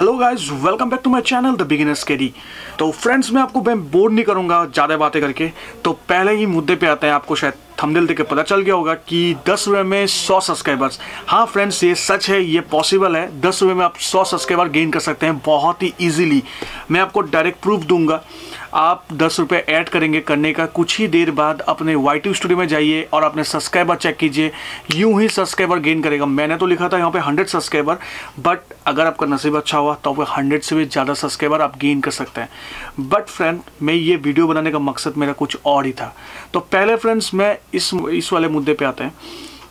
Hello guys, welcome back to my channel the beginners KD. तो friends, मैं आपको bore नहीं करूंगा ज़्यादा बातें करके। तो पहले ही मुद्दे पे आते हैं। आपको शायद थंबनेल देख के पता चल गया होगा कि 10 रुपये में 100 सब्सक्राइबर्स। हाँ फ्रेंड्स, ये सच है, ये पॉसिबल है। 10 रुपये में आप 100 सब्सक्राइबर गेन कर सकते हैं बहुत ही ईजिली। मैं आपको डायरेक्ट प्रूफ दूंगा। आप 10 रुपये ऐड करेंगे करने का कुछ ही देर बाद अपने YT स्टूडियो में जाइए और अपने सब्सक्राइबर चेक कीजिए। यूँ ही सब्सक्राइबर गेन करेगा। मैंने तो लिखा था यहाँ पे 100 सब्सक्राइबर, बट अगर आपका नसीब अच्छा हुआ तो आपको 100 से भी ज़्यादा सब्सक्राइबर आप गेन कर सकते हैं। बट फ्रेंड, मैं ये वीडियो बनाने का मकसद मेरा कुछ और ही था। तो पहले फ्रेंड्स, मैं इस वाले मुद्दे पे आते हैं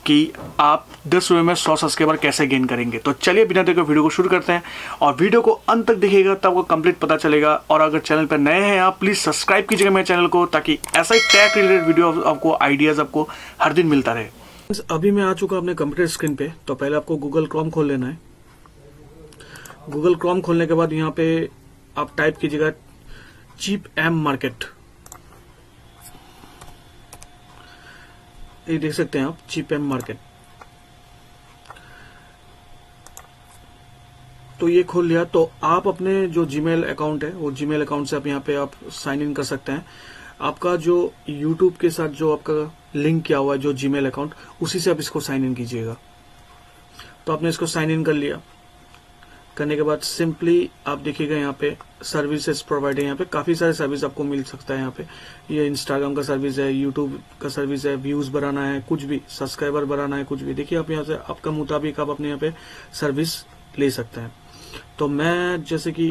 कि आप 10 रुपये में 100 सब्सक्राइबर कैसे गेन करेंगे। तो चलिए बिना देर के वीडियो को शुरू करते हैं और वीडियो को अंत तक देखिएगा तब आपको कंप्लीट पता चलेगा। और अगर चैनल पर नए हैं आप, प्लीज़ सब्सक्राइब कीजिएगा मेरे चैनल को, ताकि ऐसा ही टैक रिलेटेड वीडियो आपको आइडियाज़ आपको हर दिन मिलता रहे। अभी मैं आ चुका अपने कंप्यूटर स्क्रीन पर। तो पहले आपको गूगल क्रोम खोल लेना है। गूगल क्रोम खोलने के बाद यहाँ पे आप टाइप कीजिएगा चीप एम मार्केट। ये देख सकते हैं आप, चीप एम मार्केट। तो ये खोल लिया। तो आप अपने जो जीमेल अकाउंट है वो जीमेल अकाउंट से आप यहाँ पे आप साइन इन कर सकते हैं। आपका जो यूट्यूब के साथ जो आपका लिंक किया हुआ है जो जीमेल अकाउंट, उसी से आप इसको साइन इन कीजिएगा। तो आपने इसको साइन इन कर लिया। करने के बाद सिंपली आप देखिएगा यहाँ पे सर्विसेज प्रोवाइड है। यहाँ पे काफी सारे सर्विस आपको मिल सकता है। यहाँ पे ये इंस्टाग्राम का सर्विस है, यूट्यूब का सर्विस है, व्यूज बढ़ाना है, कुछ भी सब्सक्राइबर बढ़ाना है, कुछ भी। देखिए आप यहाँ से आपका मुताबिक आप अपने यहाँ पे सर्विस ले सकते हैं। तो मैं जैसे कि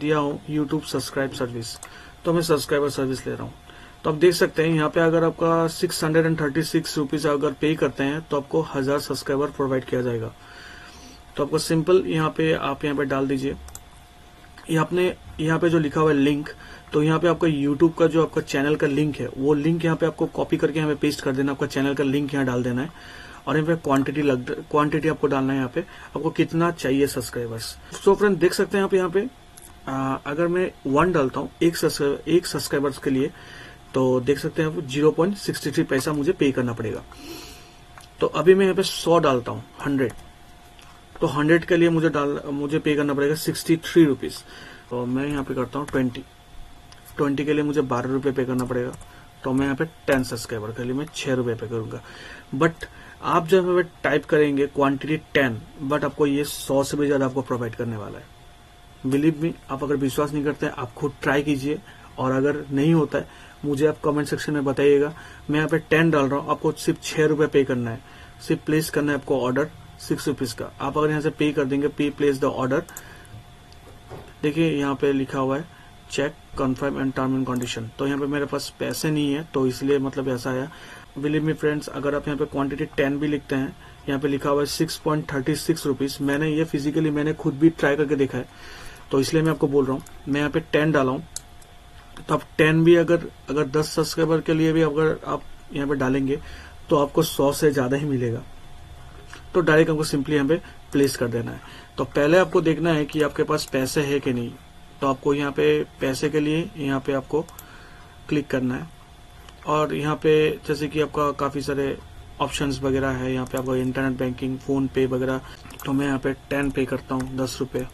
दिया हूँ यूट्यूब सब्सक्राइब सर्विस, तो मैं सब्सक्राइबर सर्विस ले रहा हूँ। तो आप देख सकते हैं यहाँ पे अगर आपका 636 रुपीज अगर पे करते हैं तो आपको 1000 सब्सक्राइबर प्रोवाइड किया जाएगा। तो आपको सिंपल यहाँ पे आप यहाँ पे डाल दीजिए। यहाँ पे जो लिखा हुआ है लिंक, तो यहाँ पे आपका YouTube का जो आपका चैनल का लिंक है वो लिंक यहाँ पे आपको कॉपी करके यहाँ पे पेस्ट कर देना। आपका चैनल का लिंक यहाँ डाल देना है और यहाँ पे क्वांटिटी आपको डालना है। यहाँ पे आपको कितना चाहिए सब्सक्राइबर्स। सो फ्रेंड, देख सकते हैं आप यहाँ पे अगर मैं 1 डालता हूँ एक सब्सक्राइबर्स के लिए, तो देख सकते हैं आपको 0.63 पैसा मुझे पे करना पड़ेगा। तो अभी मैं यहाँ पे 100 डालता हूँ, 100। तो 100 के लिए मुझे पे करना पड़ेगा 63 रुपीज। तो मैं यहाँ पे करता हूँ 20 के लिए मुझे 12 रुपये पे करना पड़ेगा। तो मैं यहाँ पे 10 सब्सक्राइबर के लिए मैं 6 रुपये पे करूंगा। बट आप जब यहाँ पे टाइप करेंगे क्वांटिटी 10, बट आपको ये 100 से भी ज्यादा आपको प्रोवाइड करने वाला है। बिलीव मी, आप अगर विश्वास नहीं करते आप खुद ट्राई कीजिए। और अगर नहीं होता है मुझे आप कमेंट सेक्शन में बताइएगा। मैं यहाँ पे 10 डाल रहा हूँ, आपको सिर्फ 6 रुपये पे करना है। सिर्फ प्लेस करना है आपको ऑर्डर 6 रुपीज का। आप अगर यहाँ से पे कर देंगे, पे प्लेस द ऑर्डर, देखिए यहाँ पे लिखा हुआ है check confirm and term and condition. तो यहाँ पे मेरे पास पैसे नहीं है तो इसलिए मतलब ऐसा आया। बिलीव मी फ्रेंड्स, अगर आप यहाँ पे क्वांटिटी 10 भी लिखते हैं, यहाँ पे लिखा हुआ है 6.36 रुपीज। मैंने ये फिजिकली मैंने खुद भी ट्राई करके देखा है, तो इसलिए मैं आपको बोल रहा हूँ। मैं यहाँ पे 10 डाला हूँ। तो आप 10 भी अगर 10 सब्सक्राइबर के लिए भी अगर आप यहाँ पे डालेंगे तो आपको 100 से ज्यादा ही मिलेगा। तो डायरेक्ट हमको सिंपली यहाँ पे प्लेस कर देना है। तो पहले आपको देखना है कि आपके पास पैसे है कि नहीं। तो आपको यहाँ पे पैसे के लिए यहाँ पे आपको क्लिक करना है। और यहाँ पे जैसे कि आपका काफी सारे ऑप्शंस वगैरह है। यहाँ पे आपका इंटरनेट बैंकिंग, फोन पे वगैरह। तो मैं यहाँ पे 10 पे करता हूँ, 10 रुपये।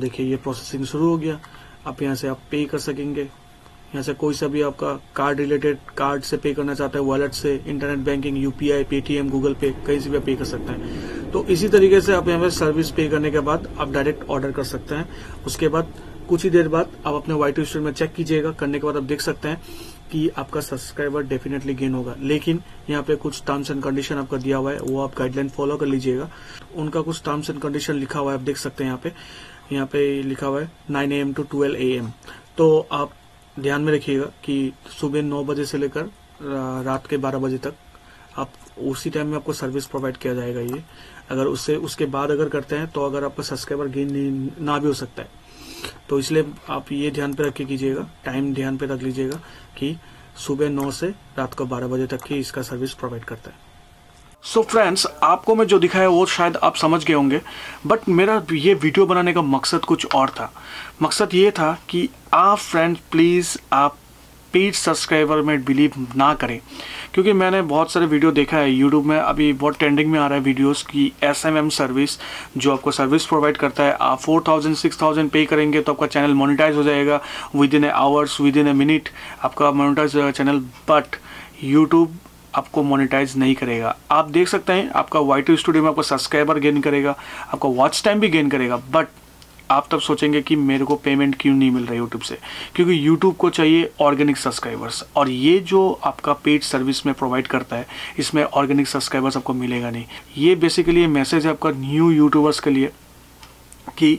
देखिए ये प्रोसेसिंग शुरू हो गया। आप यहाँ से आप पे कर सकेंगे। यहाँ से कोई सा भी आपका कार्ड रिलेटेड, कार्ड से पे करना चाहता है, वॉलेट से, internet banking, UPI, Paytm, Google Pay, कहीं से भी पे कर सकते हैं। तो इसी तरीके से आप यहाँ पे सर्विस पे करने के बाद आप डायरेक्ट ऑर्डर कर सकते हैं। उसके बाद कुछ ही देर बाद आप अपने YT स्टूडियो में चेक कीजिएगा। करने के बाद आप देख सकते हैं कि आपका सब्सक्राइबर डेफिनेटली गेन होगा। लेकिन यहाँ पे कुछ टर्म्स एंड कंडीशन आपका दिया हुआ है, वो आप गाइडलाइन फॉलो कर लीजिएगा। उनका कुछ टर्म्स एंड कंडीशन लिखा हुआ है, आप देख सकते हैं यहाँ पे लिखा हुआ है 9 AM to 12 AM। तो आप ध्यान में रखिएगा कि सुबह 9 बजे से लेकर रात के 12 बजे तक आप उसी टाइम में आपको सर्विस प्रोवाइड किया जाएगा। ये अगर उससे उसके बाद अगर करते हैं तो अगर आपका सब्सक्राइबर गेन ना भी हो सकता है। तो इसलिए आप ये ध्यान पे रख कीजिएगा, टाइम ध्यान पे रख लीजिएगा कि सुबह 9 से रात को 12 बजे तक ही इसका सर्विस प्रोवाइड करता है। सो फ्रेंड्स, आपको मैं जो दिखाया वो शायद आप समझ गए होंगे, बट मेरा ये वीडियो बनाने का मकसद कुछ और था। मकसद ये था कि आप फ्रेंड्स प्लीज़ आप पेज सब्सक्राइबर में बिलीव ना करें, क्योंकि मैंने बहुत सारे वीडियो देखा है यूट्यूब में, अभी बहुत ट्रेंडिंग में आ रहा है वीडियोस की एसएमएम सर्विस जो आपको सर्विस प्रोवाइड करता है। आप 4000 6000 पे करेंगे तो आपका चैनल मोनेटाइज हो जाएगा within a hours, within a minute आपका मोनेटाइज हो जाएगा चैनल। बट यूट्यूब आपको मोनेटाइज नहीं करेगा। आप देख सकते हैं आपका वाई स्टूडियो में आपको सब्सक्राइबर गेन करेगा, आपका वॉच टाइम भी गेन करेगा, बट आप तब सोचेंगे कि मेरे को पेमेंट क्यों नहीं मिल रहा है यूट्यूब से, क्योंकि यूट्यूब को चाहिए ऑर्गेनिक सब्सक्राइबर्स, और ये जो आपका पेड सर्विस में प्रोवाइड करता है इसमें ऑर्गेनिक सब्सक्राइबर्स आपको मिलेगा नहीं। ये बेसिकली मैसेज है आपका न्यू यूट्यूबर्स के लिए कि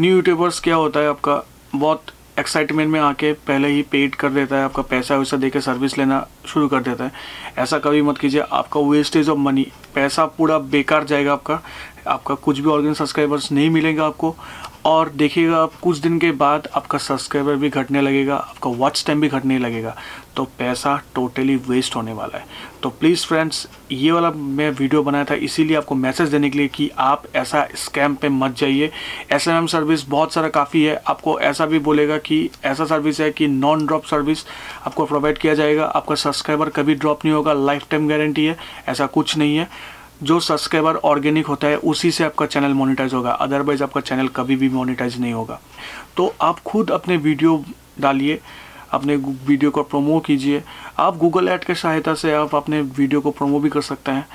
न्यू यूट्यूबर्स क्या होता है आपका बहुत एक्साइटमेंट में आके पहले ही पेड कर देता है, आपका पैसा वैसा देके सर्विस लेना शुरू कर देता है। ऐसा कभी मत कीजिए, आपका वेस्टेज ऑफ मनी, पैसा पूरा बेकार जाएगा आपका, आपका कुछ भी ऑर्गेनिक सब्सक्राइबर्स नहीं मिलेगा आपको। और देखिएगा आप कुछ दिन के बाद आपका सब्सक्राइबर भी घटने लगेगा, आपका वॉच टाइम भी घटने लगेगा, तो पैसा टोटली वेस्ट होने वाला है। तो प्लीज़ फ्रेंड्स, ये वाला मैं वीडियो बनाया था इसीलिए आपको मैसेज देने के लिए कि आप ऐसा स्कैम पे मत जाइए। एसएमएम सर्विस बहुत सारा काफ़ी है, आपको ऐसा भी बोलेगा कि ऐसा सर्विस है कि नॉन ड्रॉप सर्विस आपको प्रोवाइड किया जाएगा, आपका सब्सक्राइबर कभी ड्रॉप नहीं होगा, लाइफ टाइम गारंटी है। ऐसा कुछ नहीं है, जो सब्सक्राइबर ऑर्गेनिक होता है उसी से आपका चैनल मोनेटाइज होगा, अदरवाइज आपका चैनल कभी भी मोनेटाइज नहीं होगा। तो आप खुद अपने वीडियो डालिए, अपने वीडियो को प्रोमो कीजिए। आप गूगल ऐड की सहायता से आप अपने वीडियो को प्रोमो भी कर सकते हैं,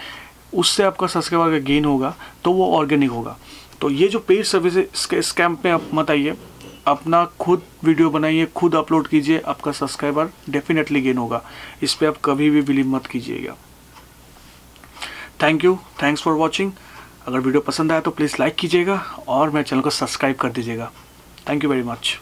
उससे आपका सब्सक्राइबर का गेन होगा तो वो ऑर्गेनिक होगा। तो ये जो पेड सर्विस के स्कैम पे आप मत आइए, अपना खुद वीडियो बनाइए, खुद अपलोड कीजिए, आपका सब्सक्राइबर डेफिनेटली गेन होगा। इस पर आप कभी भी बिलीव मत कीजिएगा। Thank you, thanks for watching. अगर वीडियो पसंद आया तो प्लीज़ लाइक कीजिएगा और मेरे चैनल को सब्सक्राइब कर दीजिएगा। Thank you very much.